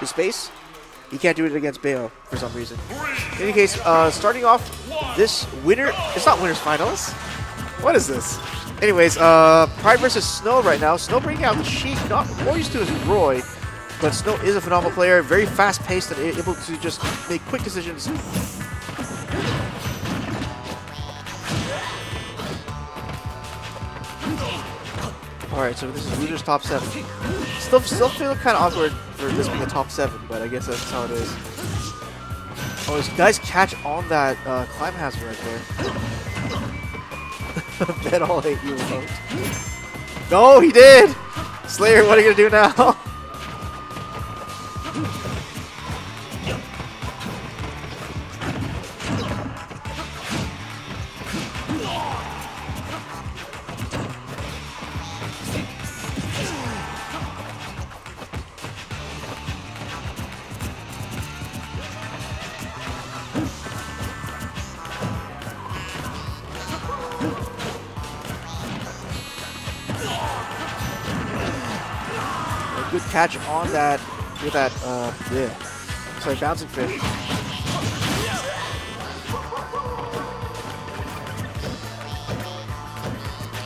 his space. He can't do it against Bayo for some reason. In any case, starting off this winner, it's not winners finals. What is this? Anyways, Pryde versus Snow right now. Snow bringing out the Sheik, not more used to as Roy, but Snow is a phenomenal player, very fast-paced and able to just make quick decisions. Alright, so this is loser's top 7. Still feel kind of awkward for this being a top 7, but I guess that's how it is. Oh, this nice catch on that climb hazard right there. Bet I'll hate you remote. No, he did! Slayer, what are you going to do now? Good catch on that with that sorry, bouncing fish.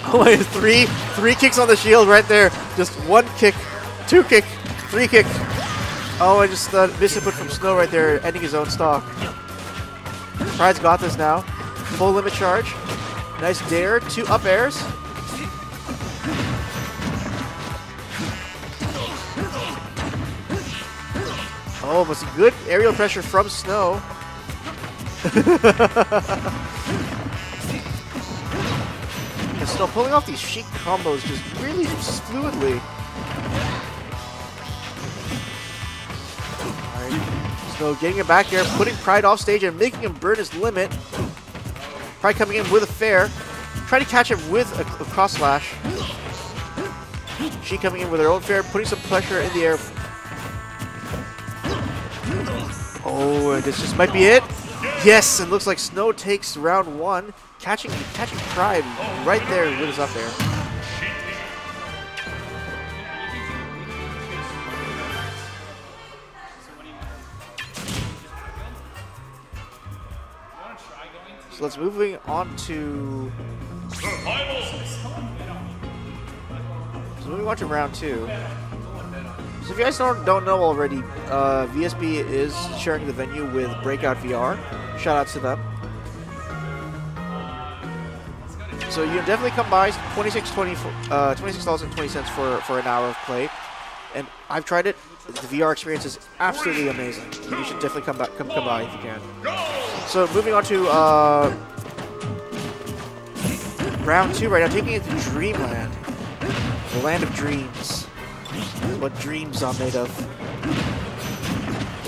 Oh, it's three kicks on the shield right there. Just one kick, two kick, three kick. Oh, I just missed input from Snow right there, ending his own stock. Pryde's got this now. Full limit charge. Nice dare, two up airs. Oh, but some good aerial pressure from Snow. And Snow pulling off these chic combos just really fluidly. Alright, Snow getting it back there, putting Pryde off stage and making him burn his limit. Pryde coming in with a fair. Trying to catch him with a cross slash. Sheik coming in with her own fair, putting some pressure in the air. Oh, and this just might be it. Yes, it looks like Snow takes round one, catching Pryde right there with his up air. So let's moving on to round two. So if you guys don't know already, VSB is sharing the venue with Breakout VR. Shout outs to them. So you can definitely come by. $26.20 for an hour of play. And I've tried it. The VR experience is absolutely amazing. You should definitely come by if you can. So moving on to round two right now, taking it to Dreamland, the land of dreams. What dreams are made of.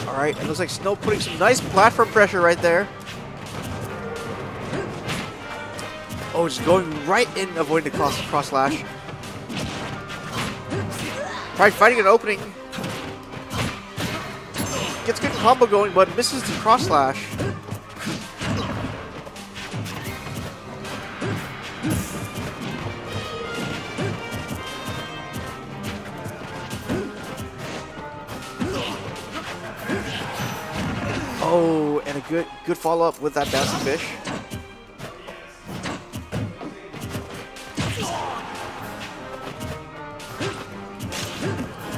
Alright, it looks like Snow putting some nice platform pressure right there. Oh, just going right in, avoiding the cross slash. Pryde fighting an opening. Gets a good combo going, but misses the cross slash. Oh, and a good follow-up with that bouncing fish.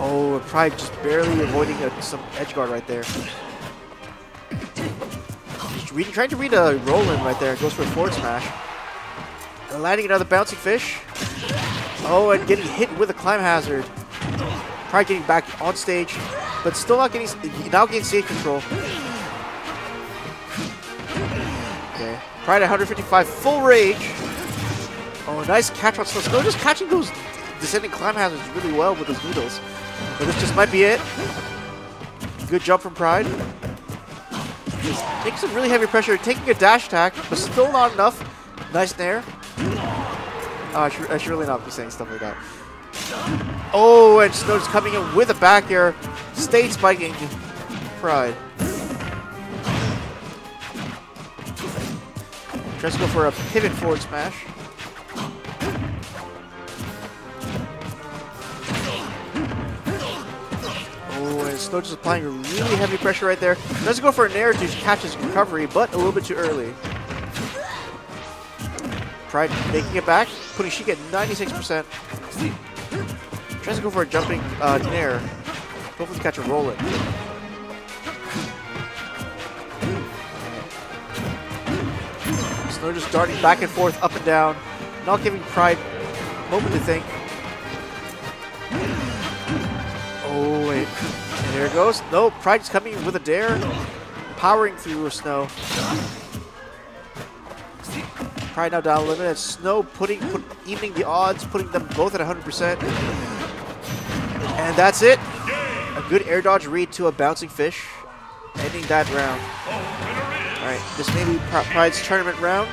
Oh, Pryde just barely avoiding some edge guard right there. Just trying to read a roll-in right there. Goes for a forward smash. And landing another bouncing fish. Oh, and getting hit with a climb hazard. Pryde getting back on stage, but still not getting, now getting stage control. Pryde 155 full rage. Oh, nice catch on Snow. Snow just catching those descending climb hazards really well with his noodles. But this just might be it. Good jump from Pryde. Taking some really heavy pressure, taking a dash attack, but still not enough. Nice nair. I should really not be saying stuff like that. Oh, and Snow's coming in with a back air. Stage spiking Pryde. Tries to go for a pivot forward smash. Oh, and Snow just applying really heavy pressure right there. Doesn't go for an air to catch his recovery, but a little bit too early. Pryde making it back, putting Sheik at 96%. Tries to go for a jumping nair. Hopefully catch a roll it. Snow just darting back and forth, up and down, not giving Pryde a moment to think. Oh, wait. And there it goes. No, Pryde's coming with a dare. Powering through Snow. Pryde now down a limit. And Snow evening the odds, putting them both at 100%. And that's it. A good air dodge read to a bouncing fish. Ending that round. Alright, this may be Pryde's tournament round.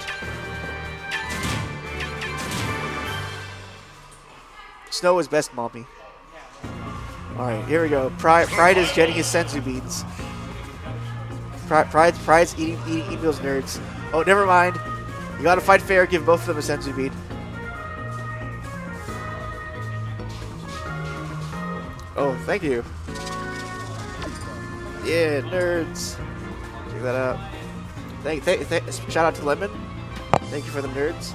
Snow is best mommy. Alright, here we go. Pryde is getting his senzu beans. Pryde's eating those nerds. Oh, never mind. You gotta fight fair, give both of them a senzu bean. Oh, thank you. Yeah, nerds. Check that out. Shout out to Lemon. Thank you for the nerds.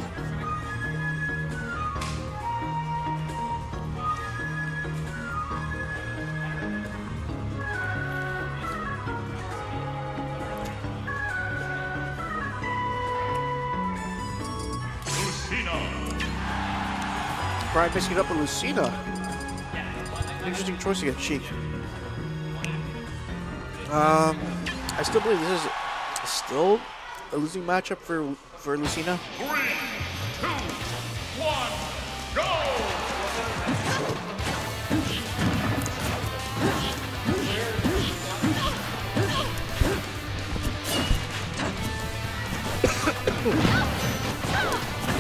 Brian mixing it up with Lucina. Interesting choice against Sheik. I still believe this is still a losing matchup for Lucina. 3, 2, 1, go!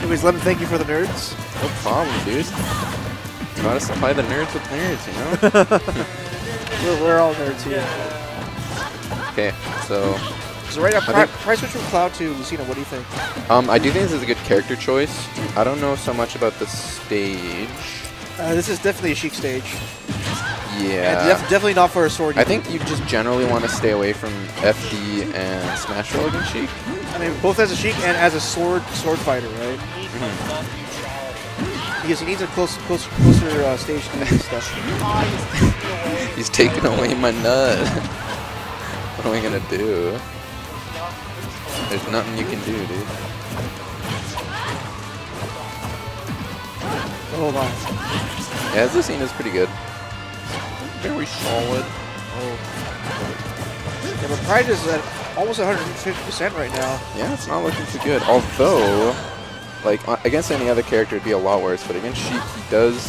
Anyways, Lemon, thank you for the nerds. No problem, dude. Try to supply the nerds with nerds, you know? We're all nerds here. Okay, so right now, Pryde switch from Cloud to Lucina. What do you think? I do think this is a good character choice. I don't know so much about the stage. This is definitely a Sheik stage. Yeah. Definitely not for a sword. I think you just generally want to stay away from FD and Smash Roll against Sheik. I mean, both as a Sheik and as a sword fighter, right? Mm-hmm. Because he needs a closer stage to this stuff. He's taking away my nut. What am I gonna do? There's nothing you can do, dude. Hold on. Yeah, this scene is pretty good. Very solid. Oh. Yeah, but Pryde is at almost 150% right now. Yeah, it's not looking too good. Although, like, against any other character, it'd be a lot worse, but against Sheik, he does.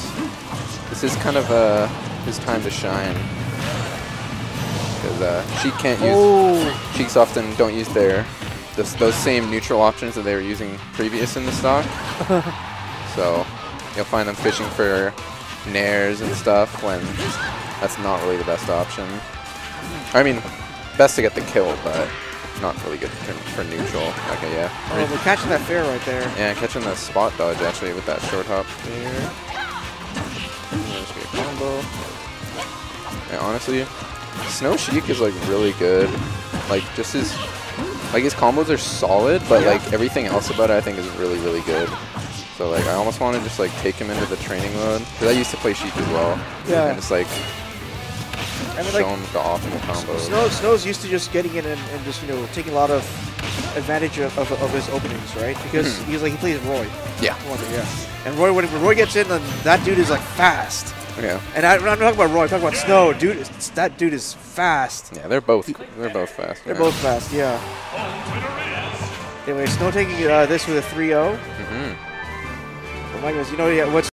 This is kind of his time to shine. Because Sheik can't use. Oh. Sheiks often don't use those same neutral options that they were using previous in the stock. So, you'll find them fishing for nairs and stuff when that's not really the best option. I mean, best to get the kill, but not really good for neutral. Okay, yeah. Oh, they're catching that fair right there. Yeah, catching that spot dodge actually with that short hop. There. There's a combo. Yeah, honestly, Snow Sheik is like really good. Like just his combos are solid, but like everything else about it I think is really, really good. So like I almost want to just like take him into the training mode. Because I used to play Sheik as well. Yeah. And it's like I mean, like, show him the optimal combos. Snow's used to just getting in and just, you know, taking a lot of advantage of his openings, right? Because he's like, he plays Roy. Yeah. And Roy, when Roy gets in, then that dude is like fast. Yeah. And I'm not talking about Roy, I'm talking about Snow. Dude, that dude is fast. Yeah, they're both fast. They're both fast, yeah. Anyway, Snow taking this with a 3-0. Mm-hmm. Oh my goodness, you know, yeah, what's